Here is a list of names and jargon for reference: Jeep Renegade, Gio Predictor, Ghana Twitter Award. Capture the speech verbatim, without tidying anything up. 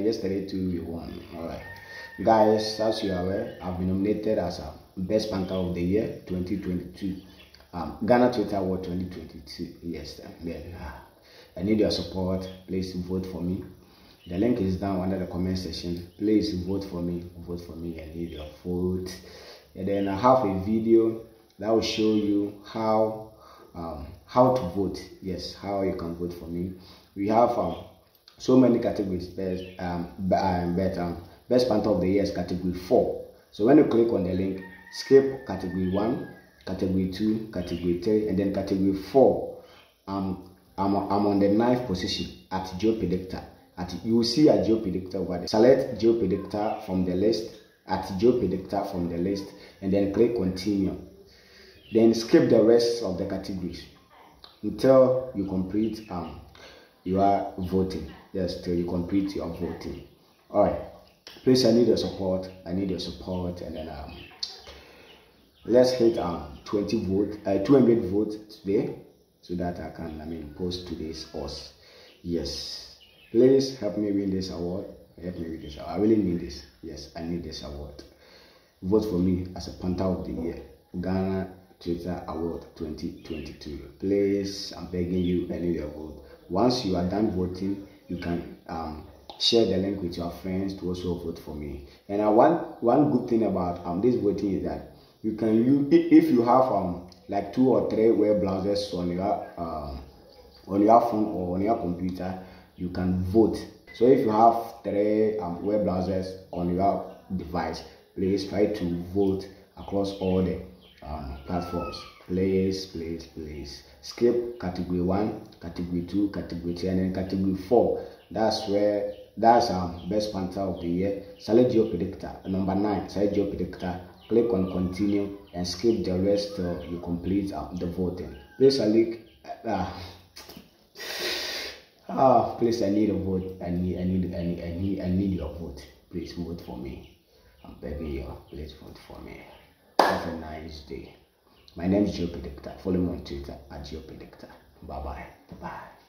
and yesterday too we won. All right, guys, as you are aware, I've been nominated as a Best Banker of the Year twenty twenty-two, um, Ghana Twitter Award twenty twenty-two. Yes, then uh, I need your support. Please vote for me. The link is down under the comment section. Please vote for me. Vote for me. I need your vote. And then I have a video that will show you how um, how to vote. Yes, how you can vote for me. We have um, so many categories. Best um, best, um, best Panther of the Year is category four. So when you click on the link, skip category one, category two, category three, and then category four. Um, I'm I'm on the ninth position at Gio Predictor. At you will see a Gio Predictor over there. Select Gio Predictor from the list. At Gio Predictor from the list, and then click continue. Then skip the rest of the categories until you complete um you are voting. Yes, till you complete your voting. All right, please, I need your support. I need your support, and then um let's hit um twenty vote, uh, two hundred votes today, so that I can I mean post today's us. Yes, please help me win this award. Help me with this. I really need this. Yes, I need this award. Vote for me as a Panther of the Year, Ghana Twitter Award twenty twenty-two. Please, I'm begging you, I need your vote. Once you are done voting, you can um, share the link with your friends to also vote for me. And I want one good thing about um this voting is that you can use, if you have um like two or three web browsers on your um on your phone or on your computer, you can vote. So if you have three um, web browsers on your device, please try to vote across all the um, platforms. Please, please, please. Skip category one, category two, category three, and then category four. That's where that's um Best Panther of the Year. Select your predictor number nine. Select your predictor. Click on continue and skip the rest till you complete um, the voting. Please select. Uh, Ah, please, I need a vote. I need, I need, I need, I need, I need your vote. Please vote for me. I'm begging you. Please vote for me. Have a nice day. My name is Gio Predictor. Follow me on Twitter at Gio Predictor. Bye bye. Bye.